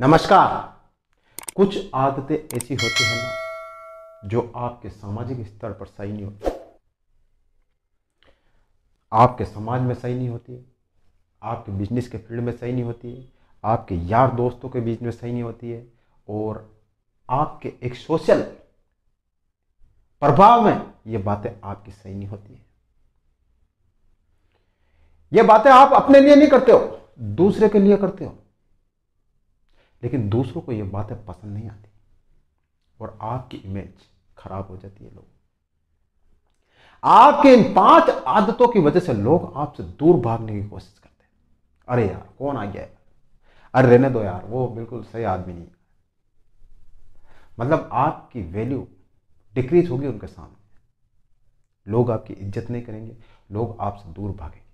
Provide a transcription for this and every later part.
नमस्कार। कुछ आदतें ऐसी होती हैं ना जो आपके सामाजिक स्तर पर सही नहीं होती, आपके समाज में सही नहीं होती, आपके बिजनेस के फील्ड में सही नहीं होती है, आपके यार दोस्तों के बीच में सही नहीं होती है और आपके एक सोशल प्रभाव में ये बातें आपकी सही नहीं होती है। ये बातें आप अपने लिए नहीं करते हो, दूसरे के लिए करते हो, लेकिन दूसरों को ये बातें पसंद नहीं आती और आपकी इमेज खराब हो जाती है। लोग आपके इन 5 आदतों की वजह से लोग आपसे दूर भागने की कोशिश करते हैं। अरे यार कौन आ गया, अरे रहने दो यार, वो बिल्कुल सही आदमी नहीं। मतलब आपकी वैल्यू डिक्रीज होगी उनके सामने, लोग आपकी इज्जत नहीं करेंगे, लोग आपसे दूर भागेंगे।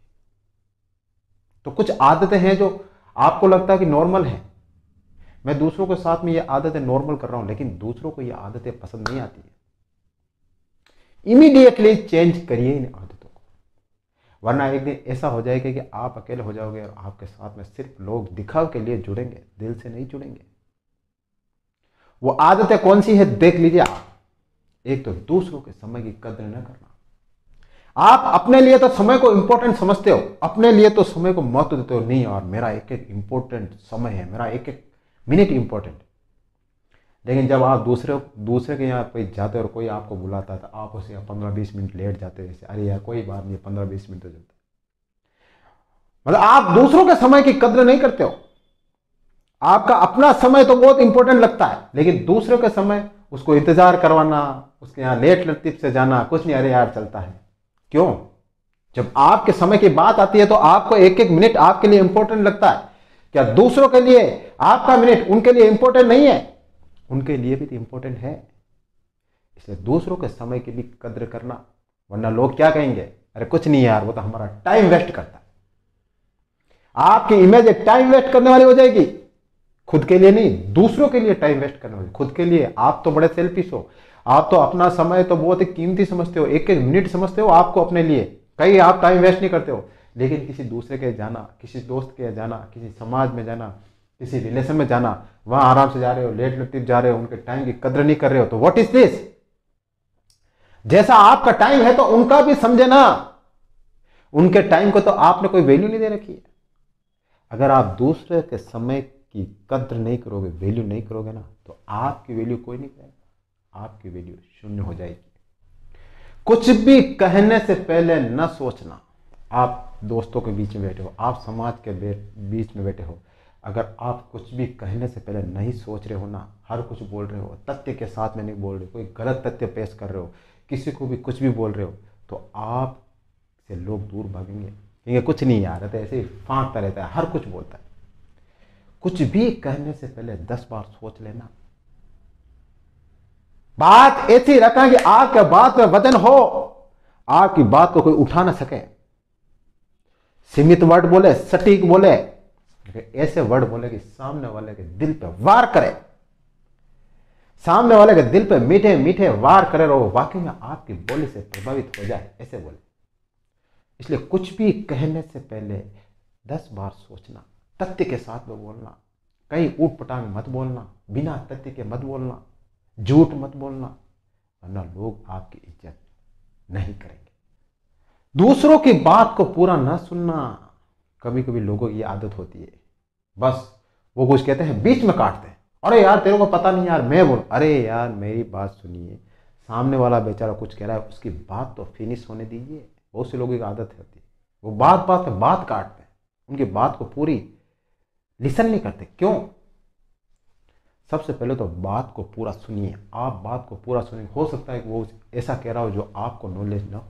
तो कुछ आदतें हैं जो आपको लगता है कि नॉर्मल है, मैं दूसरों के साथ में ये आदतें नॉर्मल कर रहा हूं, लेकिन दूसरों को ये आदतें पसंद नहीं आती है। इमीडिएटली चेंज करिए इन आदतों को, वरना एक दिन ऐसा हो जाएगा कि आप अकेले हो जाओगे और आपके साथ में सिर्फ लोग दिखाव के लिए जुड़ेंगे, दिल से नहीं जुड़ेंगे। वो आदतें कौन सी है देख लीजिए आप। एक तो दूसरों के समय की कदर न करना, आप अपने लिए तो समय को इंपॉर्टेंट समझते हो, अपने लिए तो समय को महत्व देते हो, नहीं और मेरा एक एक इंपॉर्टेंट समय है, मेरा एक एक मिनट इंपॉर्टेंट। लेकिन जब आप दूसरे के यहाँ कोई जाते हो और कोई आपको बुलाता है तो आप उसे 15-20 मिनट लेट जाते हो, अरे यार कोई बात नहीं 15-20 मिनट हो जाता। मतलब आप दूसरों के समय की कदर नहीं करते हो। आपका अपना समय तो बहुत इंपॉर्टेंट लगता है, लेकिन दूसरों के समय उसको इंतजार करवाना, उसके यहाँ लेट लतीफ से जाना, कुछ नहीं अरे यार चलता है। क्यों? जब आपके समय की बात आती है तो आपको एक एक मिनट आपके लिए इंपॉर्टेंट लगता है। क्या दूसरों के लिए आपका मिनट उनके लिए इंपॉर्टेंट नहीं है? उनके लिए भी तो इंपॉर्टेंट है। इसलिए दूसरों के समय की भी कद्र करना, वरना लोग क्या कहेंगे, अरे कुछ नहीं यार वो तो हमारा टाइम वेस्ट करता है। आपकी इमेज एक टाइम वेस्ट करने वाली हो जाएगी, खुद के लिए नहीं दूसरों के लिए टाइम वेस्ट करने वाली। खुद के लिए आप तो बड़े सेल्फिश हो, आप तो अपना समय तो बहुत ही कीमती समझते हो, एक एक मिनट समझते हो आपको अपने लिए, कहीं आप टाइम वेस्ट नहीं करते हो। लेकिन किसी दूसरे के जाना, किसी दोस्त के जाना, किसी समाज में जाना, किसी रिलेशन में जाना, वहां आराम से जा रहे हो, लेट लतीफ जा रहे हो, उनके टाइम की कदर नहीं कर रहे हो, तो व्हाट इज दिस? जैसा आपका टाइम है तो उनका भी समझे ना, उनके टाइम को तो आपने कोई वैल्यू नहीं दे रखी है। अगर आप दूसरे के समय की कदर नहीं करोगे, वैल्यू नहीं करोगे ना, तो आपकी वैल्यू कोई नहीं करेगा, आपकी वैल्यू शून्य हो जाएगी। कुछ भी कहने से पहले न सोचना। आप दोस्तों के बीच में बैठे हो, आप समाज के बीच में बैठे हो, अगर आप कुछ भी कहने से पहले नहीं सोच रहे हो ना, हर कुछ बोल रहे हो, तथ्य के साथ में नहीं बोल रहे हो, कोई गलत तथ्य पेश कर रहे हो, किसी को भी कुछ भी बोल रहे हो, तो आप से लोग दूर भागेंगे, क्योंकि कुछ नहीं यार रहता, ऐसे ही फाँकता रहता है, हर कुछ बोलता है। कुछ भी कहने से पहले 10 बार सोच लेना, बात ऐसी रखना कि आपके बात में वजन हो, आपकी बात को कोई उठा ना सके। सीमित वर्ड बोले, सटीक बोले, ऐसे वर्ड बोले कि सामने वाले के दिल पे वार करे, सामने वाले के दिल पे मीठे मीठे वार करे और वो वाकई में आपकी बोली से प्रभावित हो जाए, ऐसे बोले। इसलिए कुछ भी कहने से पहले 10 बार सोचना, तथ्य के साथ में बोलना, कहीं ऊट पटांग मत बोलना, बिना तथ्य के मत बोलना, झूठ मत बोलना, वरना लोग आपकी इज्जत नहीं करेंगे। दूसरों की बात को पूरा ना सुनना, कभी कभी लोगों की आदत होती है, बस वो कुछ कहते हैं बीच में काटते हैं, अरे यार तेरे को पता नहीं यार मैं बोलूं, अरे यार मेरी बात सुनिए, सामने वाला बेचारा कुछ कह रहा है उसकी बात तो फिनिश होने दीजिए। बहुत से लोगों की आदत होती है वो बात बात में बात काटते हैं, उनकी बात को पूरी लिसन नहीं करते। क्यों? सबसे पहले तो बात को पूरा सुनिए, आप बात को पूरा सुनिए, हो सकता है कि वो ऐसा कह रहा हो जो आपको नॉलेज ना हो,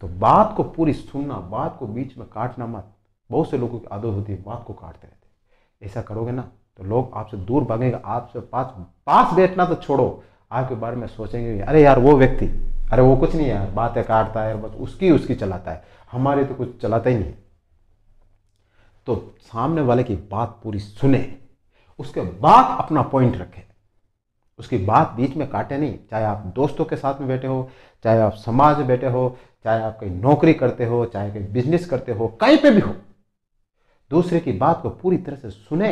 तो बात को पूरी सुनना, बात को बीच में काटना मत। बहुत से लोगों की आदत होती है बात को काटते रहते, ऐसा करोगे ना तो लोग आपसे दूर भागेंगे। आपसे पास बैठना तो छोड़ो, आपके बारे में सोचेंगे अरे यार वो व्यक्ति, अरे वो कुछ नहीं यार बातें काटता है, बस उसकी चलाता है, हमारे तो कुछ चलाता ही नहीं। तो सामने वाले की बात पूरी सुने, उसके बाद अपना पॉइंट रखें, उसकी बात बीच में काटे नहीं। चाहे आप दोस्तों के साथ में बैठे हो, चाहे आप समाज में बैठे हो, चाहे आप कहीं नौकरी करते हो, चाहे कहीं बिजनेस करते हो, कहीं पे भी हो, दूसरे की बात को पूरी तरह से सुने,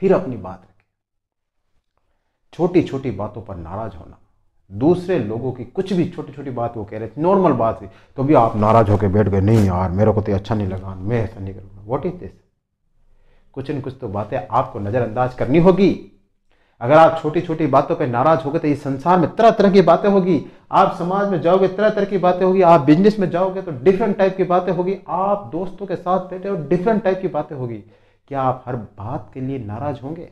फिर अपनी बात रखें। छोटी छोटी बातों पर नाराज होना, दूसरे लोगों की कुछ भी छोटी छोटी बात वो कह रहे थे, नॉर्मल बात है तो भी आप नाराज होकर बैठ गए, नहीं यार मेरे को तो अच्छा नहीं लगा, मैं ऐसा नहीं करूँगा। What is this? कुछ न कुछ तो बातें आपको नज़रअंदाज करनी होगी। अगर आप छोटी छोटी बातों पे नाराज होगे तो इस संसार में तरह तरह की बातें होगी। आप समाज में जाओगे तरह तरह की बातें होगी, आप बिजनेस में जाओगे तो डिफरेंट टाइप की बातें होगी, आप दोस्तों के साथ बैठे हो डिफरेंट टाइप की बातें होगी। क्या आप हर बात के लिए नाराज होंगे?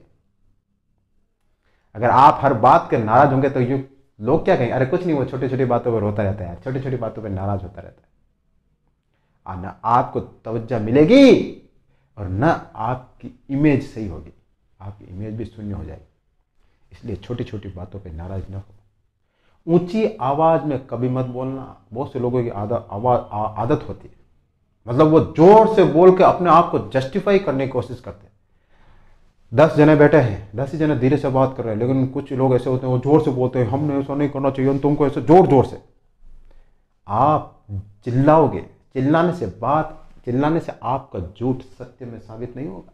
अगर आप हर बात के नाराज होंगे तो यू लोग क्या कहेंगे? अरे कुछ नहीं, वो छोटी छोटी बातों पर रोता रहता है, छोटी छोटी बातों पर नाराज होता रहता है। ना आपको तवज्जो मिलेगी और ना आपकी इमेज सही होगी, आपकी इमेज भी शून्य हो जाएगी। इसलिए छोटी छोटी बातों पे नाराज ना हो। ऊंची आवाज़ में कभी मत बोलना। बहुत से लोगों की आदत होती है, मतलब वो जोर से बोल के अपने आप को जस्टिफाई करने की कोशिश करते हैं। 10 जने बैठे हैं, 10 ही जने धीरे से बात कर रहे हैं, लेकिन कुछ लोग ऐसे होते हैं वो जोर से बोलते हैं, हमने ऐसा नहीं करना चाहिए, तुमको ऐसे जोर जोर से। आप चिल्लाओगे, चिल्लाने से आपका झूठ सत्य में साबित नहीं होगा।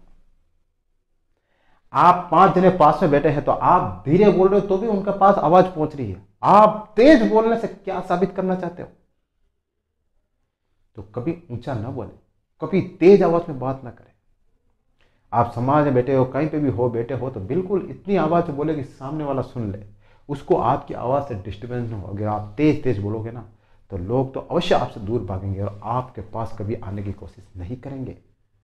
आप 5 जने पास में बैठे हैं तो आप धीरे बोल रहे हो तो भी उनका पास आवाज पहुंच रही है। आप तेज बोलने से क्या साबित करना चाहते हो? तो कभी ऊंचा ना बोले, कभी तेज आवाज में बात ना करें। आप समाज में बैठे हो, कहीं पे भी हो बैठे हो, तो बिल्कुल इतनी आवाज में बोले कि सामने वाला सुन ले, उसको आपकी आवाज से डिस्टर्बेंस ना हो। अगर आप तेज तेज बोलोगे ना तो लोग तो अवश्य आपसे दूर भागेंगे और आपके पास कभी आने की कोशिश नहीं करेंगे।